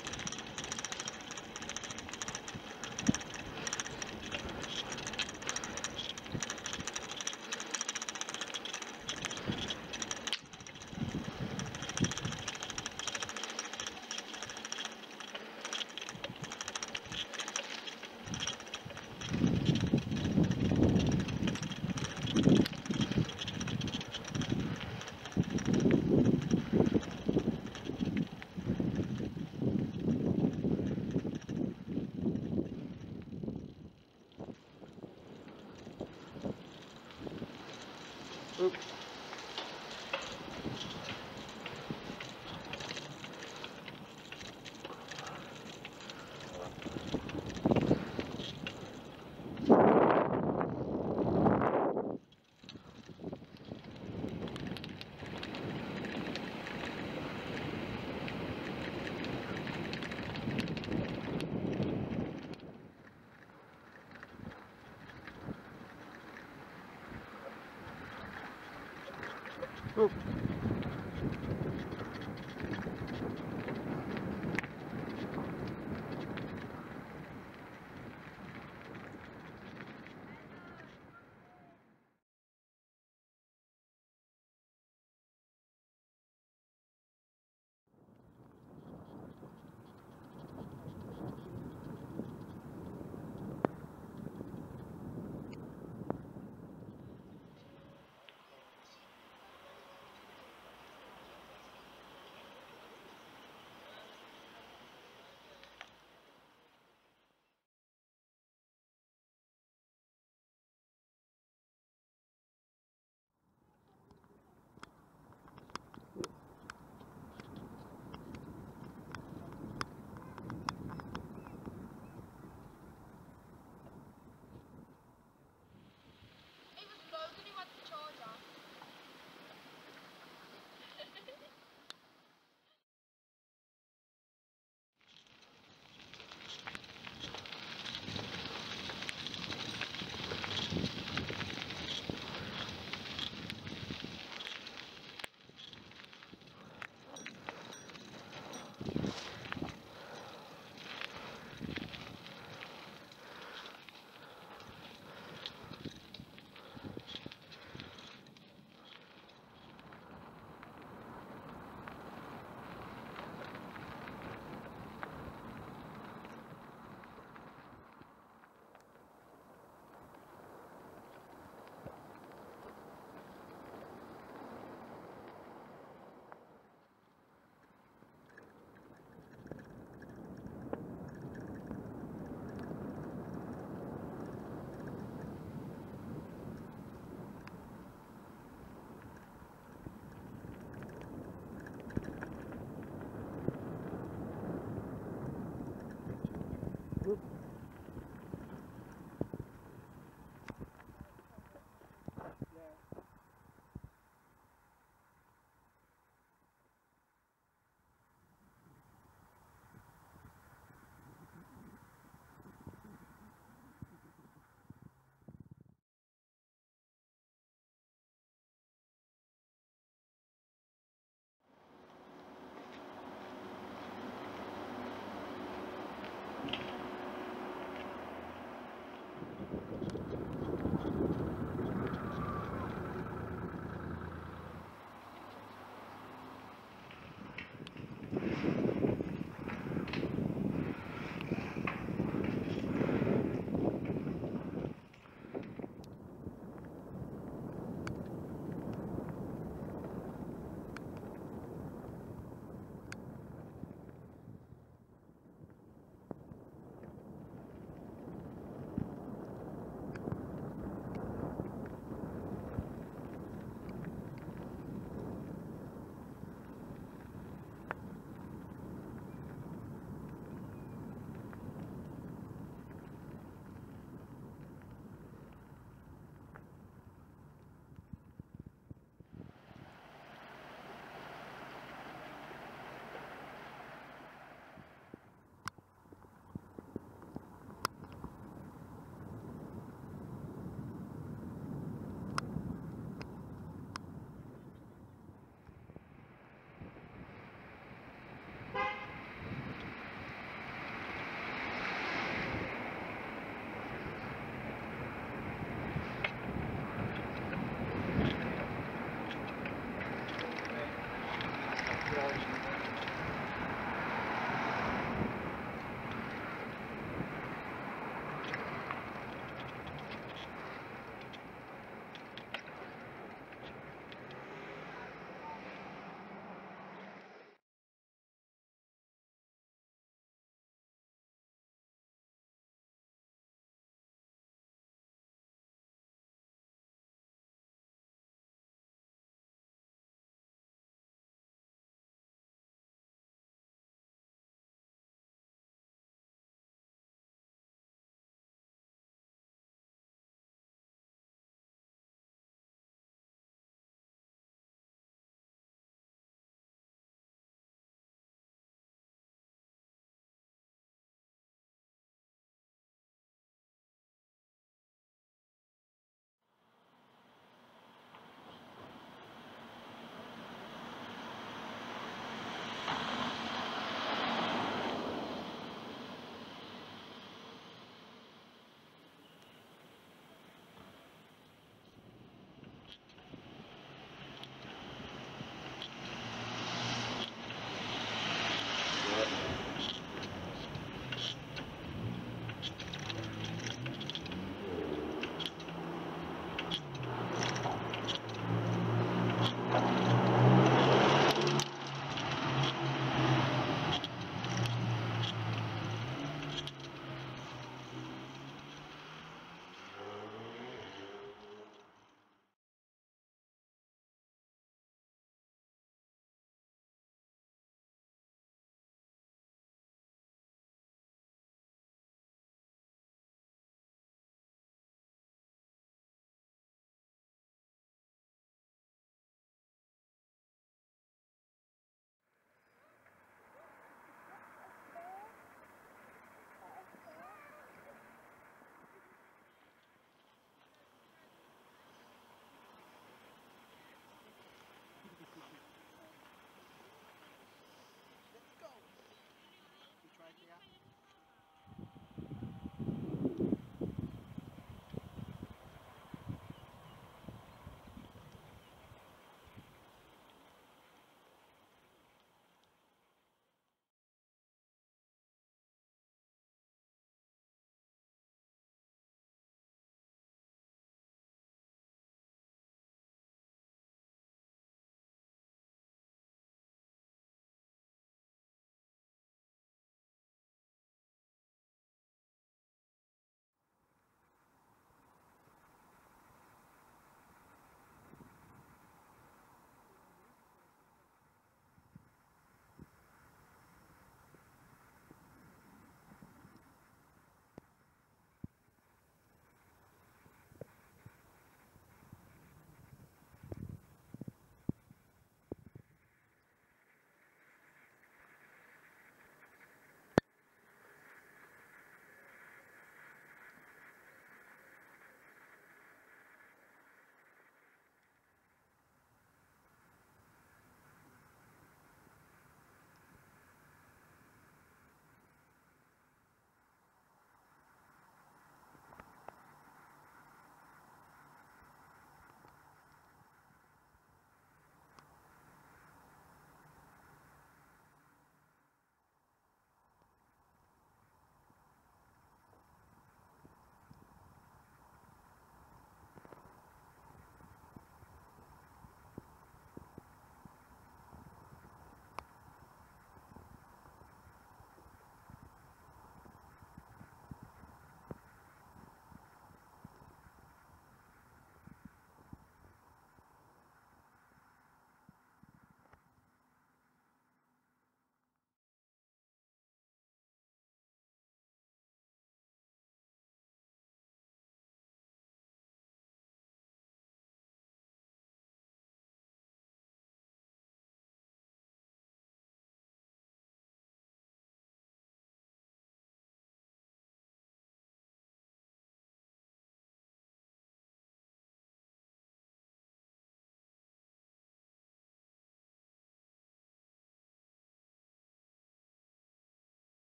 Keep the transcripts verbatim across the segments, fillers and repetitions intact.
it. Oop.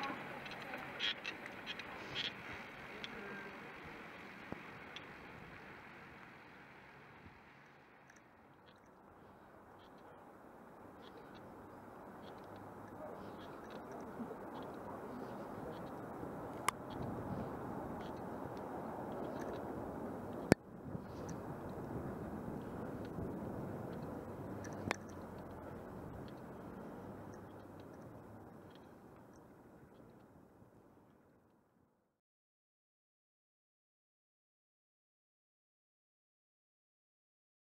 finished.